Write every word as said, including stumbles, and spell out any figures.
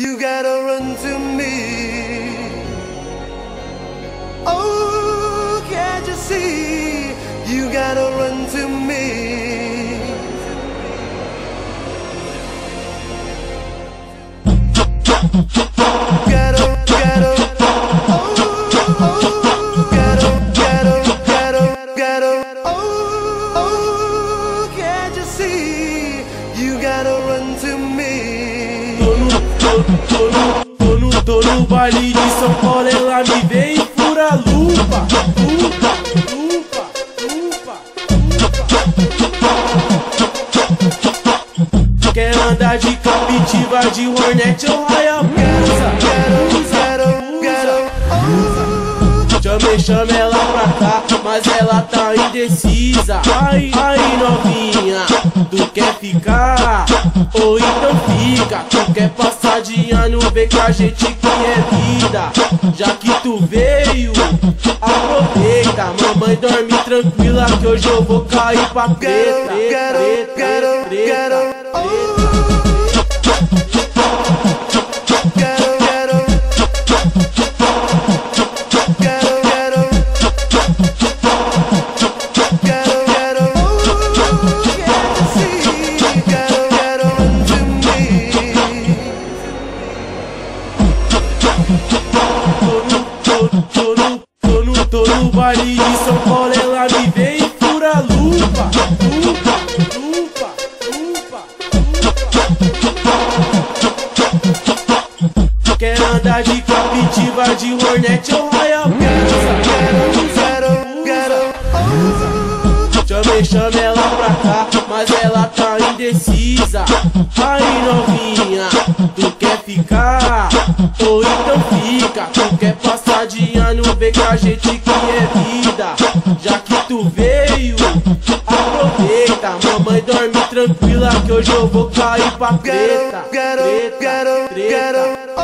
You gotta run to me. Oh, can't you see? You gotta run to me. Gotta, gotta, oh, oh, gotta, gotta, gotta, gotta, oh, oh, can't you see? You gotta run to me. Tô no, tô no baile de São Paulo, ela me vem e fura a lupa. Lupa, lupa, lupa, lupa. Quer andar de captiva, de hornet ou Hayabusa? Chamei, chamei ela pra cá, mas ela tá indecisa. Ai, ai novinha, tu quer ficar? Ou então fica, tu quer passar de ano? Vem com a gente que é vida. Já que tu veio, aproveita. Mamãe dorme tranquila que hoje eu vou cair pra preta. Preta, preta, preta, preta. Tô no, tô no, tô no baile de São Paulo, ela me vem e fura a lupa. Lupa, lupa, lupa, lupa. Quer andar de captiva, de hornet ou Hayabusa? Chamei, chamei ela pra cá, mas ela tá indecisa. Ai novinha, tu quer ficar? Ou então fica, tu quer passar? Vem com a gente que é vida. Já que tu veio, aproveita. Mamãe dorme tranquila que hoje eu vou cair pra preta. Preta, preta, preta.